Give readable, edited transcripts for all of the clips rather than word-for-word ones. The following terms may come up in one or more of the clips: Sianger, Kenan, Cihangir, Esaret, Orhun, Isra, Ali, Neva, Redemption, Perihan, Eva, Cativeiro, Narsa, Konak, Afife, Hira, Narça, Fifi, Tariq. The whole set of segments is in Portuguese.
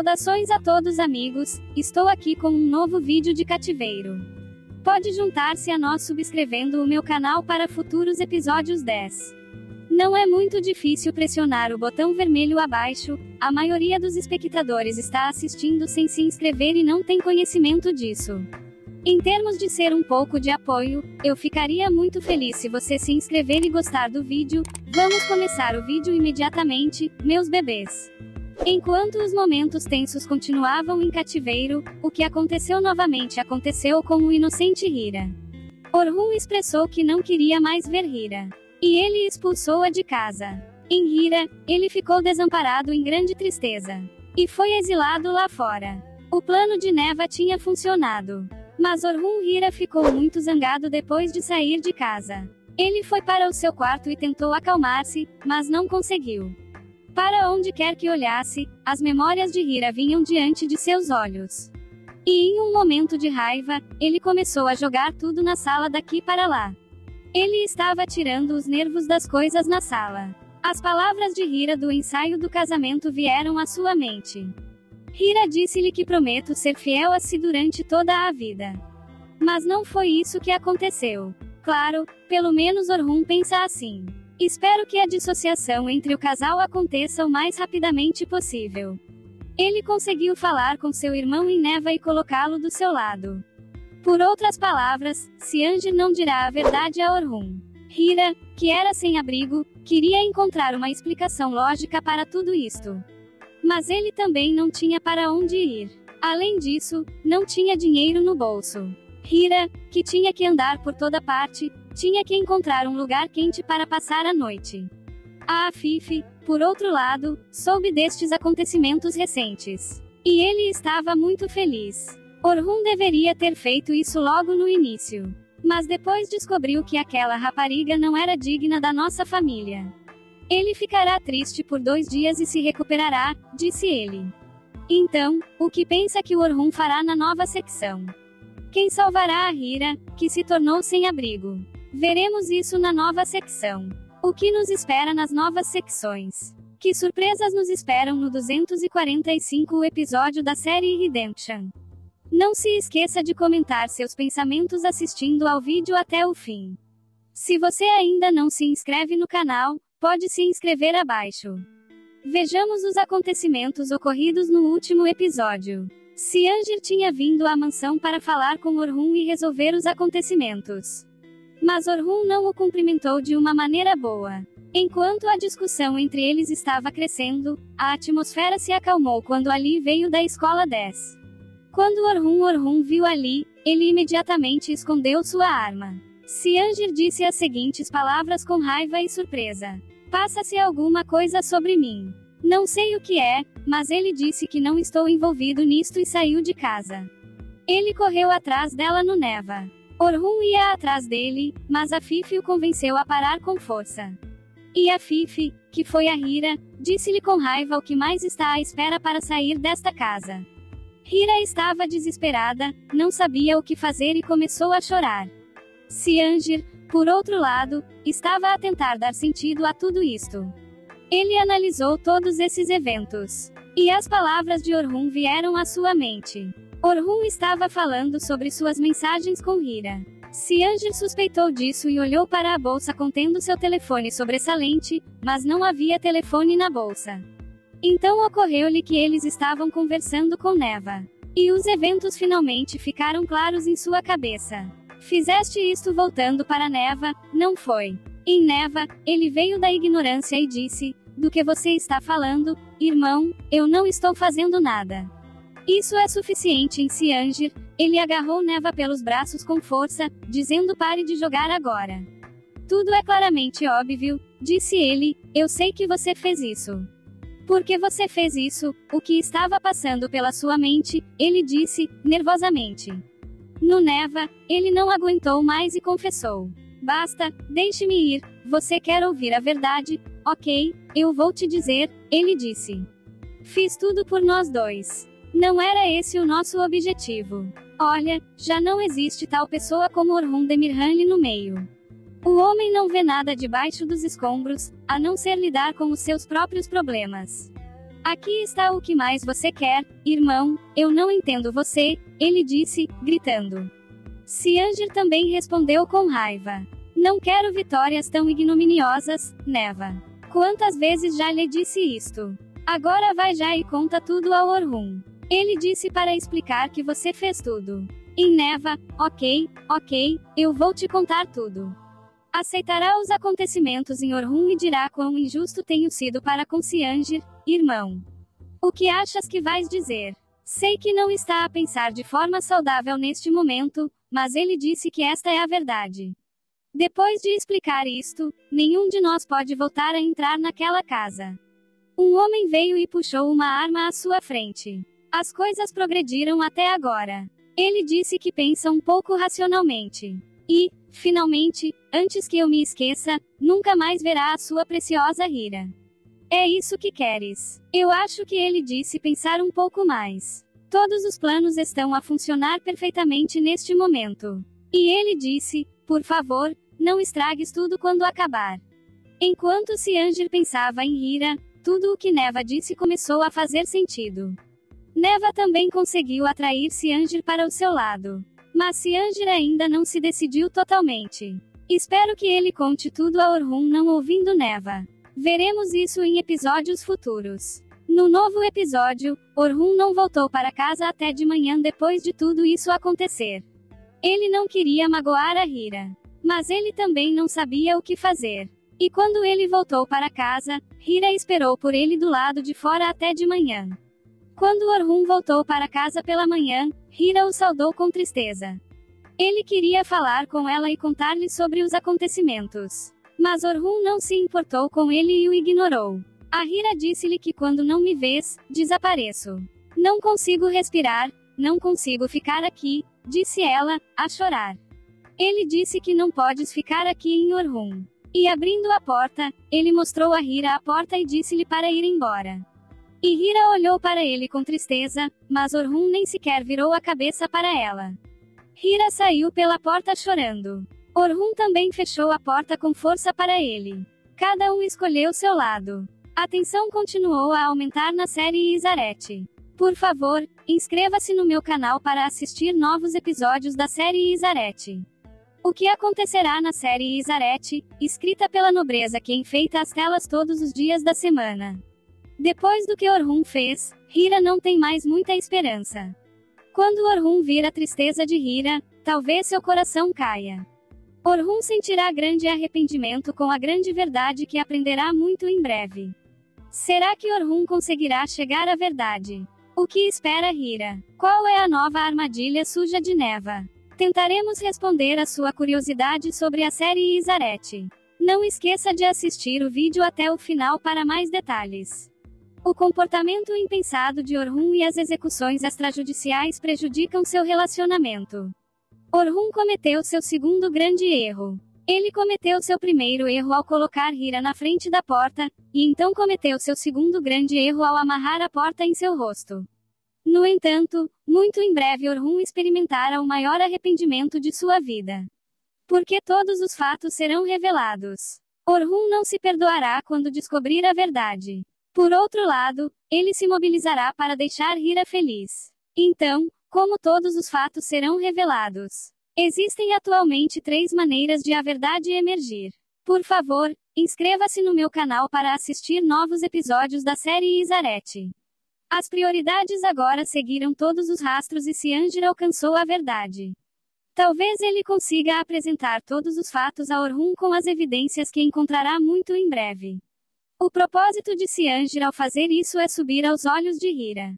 Saudações a todos amigos, estou aqui com um novo vídeo de Cativeiro. Pode juntar-se a nós subscrevendo o meu canal para futuros episódios 10. Não é muito difícil pressionar o botão vermelho abaixo, a maioria dos espectadores está assistindo sem se inscrever e não tem conhecimento disso. Em termos de ser um pouco de apoio, eu ficaria muito feliz se você se inscrever e gostar do vídeo. Vamos começar o vídeo imediatamente, meus bebês. Enquanto os momentos tensos continuavam em cativeiro, o que aconteceu novamente aconteceu com o inocente Hira. Orhun expressou que não queria mais ver Hira. E ele expulsou-a de casa. Em Hira, ele ficou desamparado em grande tristeza. E foi exilado lá fora. O plano de Neva tinha funcionado. Mas Orhun Hira ficou muito zangado depois de sair de casa. Ele foi para o seu quarto e tentou acalmar-se, mas não conseguiu. Para onde quer que olhasse, as memórias de Hira vinham diante de seus olhos. E em um momento de raiva, ele começou a jogar tudo na sala daqui para lá. Ele estava tirando os nervos das coisas na sala. As palavras de Hira do ensaio do casamento vieram à sua mente. Hira disse-lhe que prometo ser fiel a si durante toda a vida. Mas não foi isso que aconteceu. Claro, pelo menos Orhun pensa assim. Espero que a dissociação entre o casal aconteça o mais rapidamente possível. Ele conseguiu falar com seu irmão em Neva e colocá-lo do seu lado. Por outras palavras, Sianger não dirá a verdade a Orhun. Hira, que era sem abrigo, queria encontrar uma explicação lógica para tudo isto. Mas ele também não tinha para onde ir. Além disso, não tinha dinheiro no bolso. Hira, que tinha que andar por toda parte, tinha que encontrar um lugar quente para passar a noite. A Afife, por outro lado, soube destes acontecimentos recentes. E ele estava muito feliz. Orhun deveria ter feito isso logo no início. Mas depois descobriu que aquela rapariga não era digna da nossa família. Ele ficará triste por 2 dias e se recuperará, disse ele. Então, o que pensa que Orhun fará na nova secção? Quem salvará a Hira, que se tornou sem abrigo? Veremos isso na nova secção. O que nos espera nas novas secções? Que surpresas nos esperam no 245º episódio da série Redemption? Não se esqueça de comentar seus pensamentos assistindo ao vídeo até o fim. Se você ainda não se inscreve no canal, pode se inscrever abaixo. Vejamos os acontecimentos ocorridos no último episódio. Cihangir tinha vindo à mansão para falar com Orhun e resolver os acontecimentos. Mas Orhun não o cumprimentou de uma maneira boa. Enquanto a discussão entre eles estava crescendo, a atmosfera se acalmou quando Ali veio da escola 10. Quando Orhun viu Ali, ele imediatamente escondeu sua arma. Cihangir disse as seguintes palavras com raiva e surpresa. Passa-se alguma coisa sobre mim. Não sei o que é, mas ele disse que não estou envolvido nisto e saiu de casa. Ele correu atrás dela no Neva. Orhun ia atrás dele, mas a Fifi o convenceu a parar com força. E a Fifi, que foi a Hira, disse-lhe com raiva o que mais está à espera para sair desta casa. Hira estava desesperada, não sabia o que fazer e começou a chorar. Cihangir, por outro lado, estava a tentar dar sentido a tudo isto. Ele analisou todos esses eventos. E as palavras de Orhun vieram à sua mente. Orhun estava falando sobre suas mensagens com Hira. Cihangir suspeitou disso e olhou para a bolsa contendo seu telefone sobressalente, mas não havia telefone na bolsa. Então ocorreu-lhe que eles estavam conversando com Neva. E os eventos finalmente ficaram claros em sua cabeça. Fizeste isto voltando para Neva, não foi? Em Neva, ele veio da ignorância e disse, do que você está falando, irmão, eu não estou fazendo nada. Isso é suficiente em Cihangir, ele agarrou Neva pelos braços com força, dizendo pare de jogar agora. Tudo é claramente óbvio, disse ele, eu sei que você fez isso. Porque você fez isso, o que estava passando pela sua mente, ele disse, nervosamente. No Neva, ele não aguentou mais e confessou. Basta, deixe-me ir, você quer ouvir a verdade? Ok, eu vou te dizer, ele disse. Fiz tudo por nós dois. Não era esse o nosso objetivo. Olha, já não existe tal pessoa como Orhun Demirhanli no meio. O homem não vê nada debaixo dos escombros, a não ser lidar com os seus próprios problemas. Aqui está o que mais você quer, irmão, eu não entendo você, ele disse, gritando. Sianger também respondeu com raiva. Não quero vitórias tão ignominiosas, Neva. Quantas vezes já lhe disse isto? Agora vai já e conta tudo ao Orhun. Ele disse para explicar que você fez tudo. E Neva, ok, eu vou te contar tudo. Aceitará os acontecimentos em Orhun e dirá quão injusto tenho sido para com Cihangir, irmão. O que achas que vais dizer? Sei que não está a pensar de forma saudável neste momento, mas ele disse que esta é a verdade. Depois de explicar isto, nenhum de nós pode voltar a entrar naquela casa. Um homem veio e puxou uma arma à sua frente. As coisas progrediram até agora. Ele disse que pensa um pouco racionalmente. E, finalmente, antes que eu me esqueça, nunca mais verá a sua preciosa Hira. É isso que queres? Eu acho que ele disse pensar um pouco mais. Todos os planos estão a funcionar perfeitamente neste momento. E ele disse, por favor, não estragues tudo quando acabar. Enquanto Cihangir pensava em Hira, tudo o que Neva disse começou a fazer sentido. Neva também conseguiu atrair Cihangir para o seu lado. Mas Cihangir ainda não se decidiu totalmente. Espero que ele conte tudo a Orhun não ouvindo Neva. Veremos isso em episódios futuros. No novo episódio, Orhun não voltou para casa até de manhã depois de tudo isso acontecer. Ele não queria magoar a Hira. Mas ele também não sabia o que fazer. E quando ele voltou para casa, Hira esperou por ele do lado de fora até de manhã. Quando Orhun voltou para casa pela manhã, Hira o saudou com tristeza. Ele queria falar com ela e contar-lhe sobre os acontecimentos. Mas Orhun não se importou com ele e o ignorou. A Hira disse-lhe que quando não me vês, desapareço. Não consigo respirar, não consigo ficar aqui, disse ela, a chorar. Ele disse que não podes ficar aqui em Orhun. E abrindo a porta, ele mostrou a Hira a porta e disse-lhe para ir embora. E Hira olhou para ele com tristeza, mas Orhun nem sequer virou a cabeça para ela. Hira saiu pela porta chorando. Orhun também fechou a porta com força para ele. Cada um escolheu seu lado. A tensão continuou a aumentar na série Esaret. Por favor, inscreva-se no meu canal para assistir novos episódios da série Esaret. O que acontecerá na série Esaret, escrita pela nobreza que enfeita as telas todos os dias da semana. Depois do que Orhun fez, Hira não tem mais muita esperança. Quando Orhun vir a tristeza de Hira, talvez seu coração caia. Orhun sentirá grande arrependimento com a grande verdade que aprenderá muito em breve. Será que Orhun conseguirá chegar à verdade? O que espera Hira? Qual é a nova armadilha suja de Neva? Tentaremos responder a sua curiosidade sobre a série Esaret. Não esqueça de assistir o vídeo até o final para mais detalhes. O comportamento impensado de Orhun e as execuções extrajudiciais prejudicam seu relacionamento. Orhun cometeu seu segundo grande erro. Ele cometeu seu primeiro erro ao colocar Hira na frente da porta, e então cometeu seu segundo grande erro ao amarrar a porta em seu rosto. No entanto, muito em breve Orhun experimentará o maior arrependimento de sua vida. Porque todos os fatos serão revelados. Orhun não se perdoará quando descobrir a verdade. Por outro lado, ele se mobilizará para deixar Hira feliz. Então, como todos os fatos serão revelados, existem atualmente 3 maneiras de a verdade emergir. Por favor, inscreva-se no meu canal para assistir novos episódios da série Esaret. As prioridades agora seguiram todos os rastros e Cihangir alcançou a verdade. Talvez ele consiga apresentar todos os fatos a Orhun com as evidências que encontrará muito em breve. O propósito de Cihangir ao fazer isso é subir aos olhos de Hira.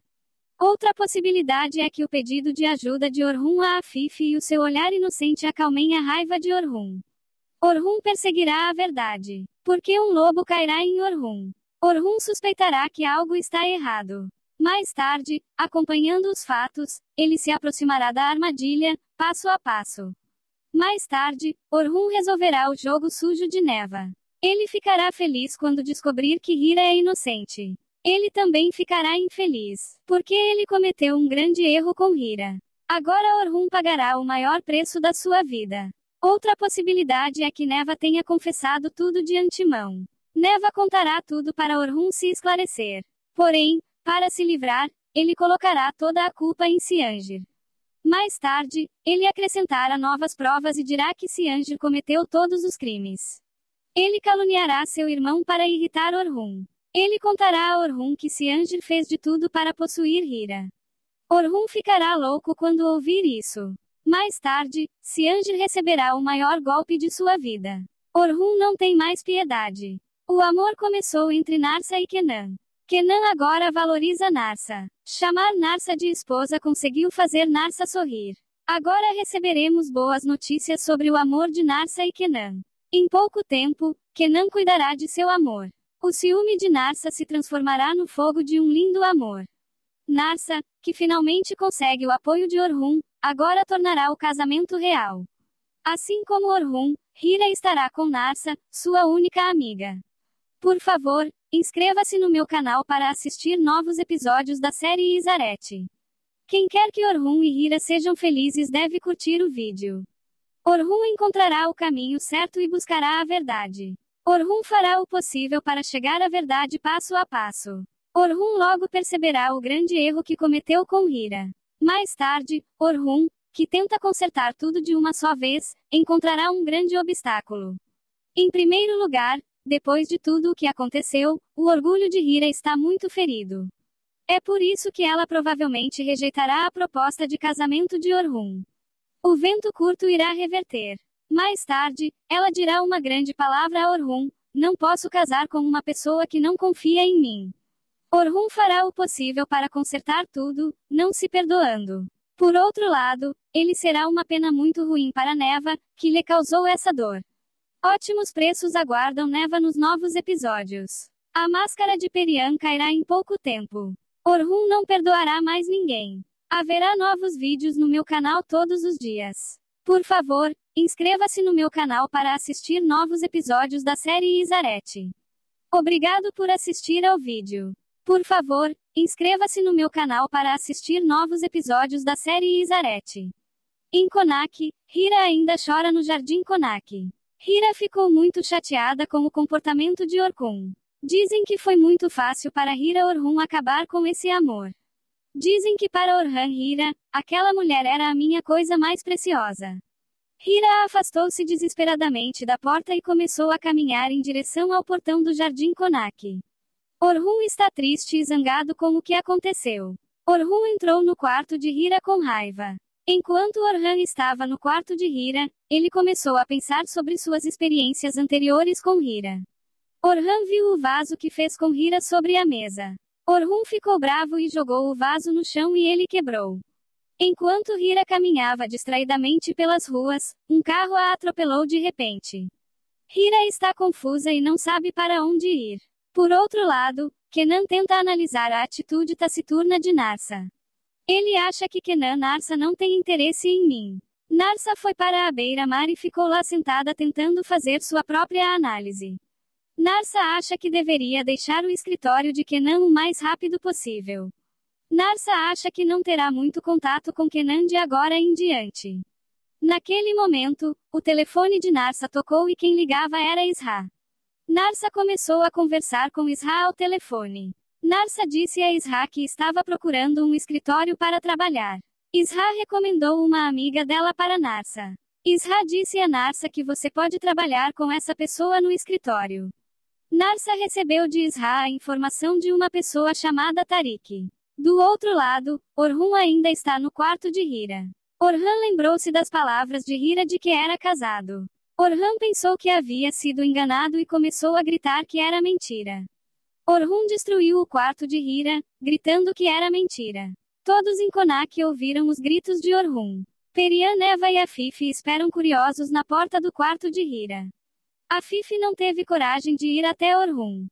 Outra possibilidade é que o pedido de ajuda de Orhun a Afife e o seu olhar inocente acalmem a raiva de Orhun. Orhun perseguirá a verdade. Porque um lobo cairá em Orhun. Orhun suspeitará que algo está errado. Mais tarde, acompanhando os fatos, ele se aproximará da armadilha, passo a passo. Mais tarde, Orhun resolverá o jogo sujo de Neva. Ele ficará feliz quando descobrir que Hira é inocente. Ele também ficará infeliz, porque ele cometeu um grande erro com Hira. Agora Orhun pagará o maior preço da sua vida. Outra possibilidade é que Neva tenha confessado tudo de antemão. Neva contará tudo para Orhun se esclarecer. Porém, para se livrar, ele colocará toda a culpa em Cihangir. Mais tarde, ele acrescentará novas provas e dirá que Cihangir cometeu todos os crimes. Ele caluniará seu irmão para irritar Orhun. Ele contará a Orhun que Cihangir fez de tudo para possuir Hira. Orhun ficará louco quando ouvir isso. Mais tarde, Cihangir receberá o maior golpe de sua vida. Orhun não tem mais piedade. O amor começou entre Narça e Kenan. Kenan agora valoriza Narça. Chamar Narça de esposa conseguiu fazer Narça sorrir. Agora receberemos boas notícias sobre o amor de Narça e Kenan. Em pouco tempo, Kenan cuidará de seu amor. O ciúme de Narça se transformará no fogo de um lindo amor. Narça, que finalmente consegue o apoio de Orhun, agora tornará o casamento real. Assim como Orhun, Hira estará com Narça, sua única amiga. Por favor, inscreva-se no meu canal para assistir novos episódios da série Esaret. Quem quer que Orhun e Hira sejam felizes deve curtir o vídeo. Orhun encontrará o caminho certo e buscará a verdade. Orhun fará o possível para chegar à verdade passo a passo. Orhun logo perceberá o grande erro que cometeu com Hira. Mais tarde, Orhun, que tenta consertar tudo de uma só vez, encontrará um grande obstáculo. Em primeiro lugar, depois de tudo o que aconteceu, o orgulho de Hira está muito ferido. É por isso que ela provavelmente rejeitará a proposta de casamento de Orhun. O vento curto irá reverter. Mais tarde, ela dirá uma grande palavra a Orhun: não posso casar com uma pessoa que não confia em mim. Orhun fará o possível para consertar tudo, não se perdoando. Por outro lado, ele será uma pena muito ruim para Neva, que lhe causou essa dor. Ótimos preços aguardam Neva nos novos episódios. A máscara de Perihan cairá em pouco tempo. Orhun não perdoará mais ninguém. Haverá novos vídeos no meu canal todos os dias. Por favor, inscreva-se no meu canal para assistir novos episódios da série Esaret. Obrigado por assistir ao vídeo. Por favor, inscreva-se no meu canal para assistir novos episódios da série Esaret. Em Konak, Hira ainda chora no Jardim Konak. Hira ficou muito chateada com o comportamento de Orhun. Dizem que foi muito fácil para Hira Orhun acabar com esse amor. Dizem que para Orhun Hira, aquela mulher era a minha coisa mais preciosa. Hira afastou-se desesperadamente da porta e começou a caminhar em direção ao portão do Jardim Konak. Orhun está triste e zangado com o que aconteceu. Orhun entrou no quarto de Hira com raiva. Enquanto Orhun estava no quarto de Hira, ele começou a pensar sobre suas experiências anteriores com Hira. Orhun viu o vaso que fez com Hira sobre a mesa. Orhun ficou bravo e jogou o vaso no chão e ele quebrou. Enquanto Hira caminhava distraidamente pelas ruas, um carro a atropelou de repente. Hira está confusa e não sabe para onde ir. Por outro lado, Kenan tenta analisar a atitude taciturna de Narsa. Ele acha que Narsa não tem interesse em mim. Narsa foi para a beira-mar e ficou lá sentada tentando fazer sua própria análise. Narsa acha que deveria deixar o escritório de Kenan o mais rápido possível. Narsa acha que não terá muito contato com Kenan de agora em diante. Naquele momento, o telefone de Narsa tocou e quem ligava era Isra. Narsa começou a conversar com Isra ao telefone. Narsa disse a Isra que estava procurando um escritório para trabalhar. Isra recomendou uma amiga dela para Narsa. Isra disse a Narsa que você pode trabalhar com essa pessoa no escritório. Narsa recebeu de Isra a informação de uma pessoa chamada Tariq. Do outro lado, Orhun ainda está no quarto de Hira. Orhun lembrou-se das palavras de Hira de que era casado. Orhun pensou que havia sido enganado e começou a gritar que era mentira. Orhun destruiu o quarto de Hira, gritando que era mentira. Todos em Konak ouviram os gritos de Orhun. Perihan, Eva e Afife esperam curiosos na porta do quarto de Hira. Afife não teve coragem de ir até Orhun.